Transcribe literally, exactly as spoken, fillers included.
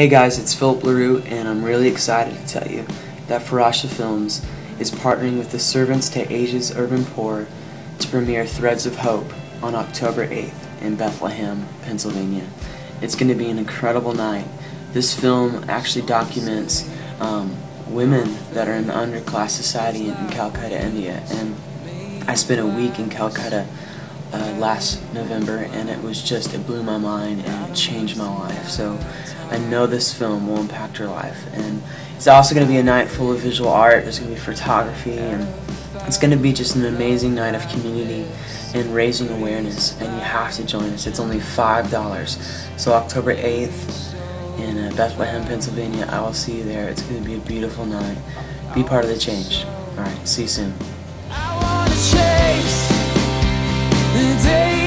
Hey guys, it's Philip LaRue, and I'm really excited to tell you that Farasha Films is partnering with the Servants to Asia's Urban Poor to premiere Threads of Hope on October eighth in Bethlehem, Pennsylvania. It's going to be an incredible night. This film actually documents um, women that are in the underclass society in Calcutta, India. And I spent a week in Calcutta Uh, last November, and it was just, it blew my mind and it changed my life. So I know this film will impact your life, and it's also going to be a night full of visual art. There's going to be photography, and it's going to be just an amazing night of community and raising awareness, and you have to join us. It's only five dollars. So October eighth in uh, Bethlehem, Pennsylvania, I will see you there. It's going to be a beautiful night. Be part of the change. Alright, see you soon. The day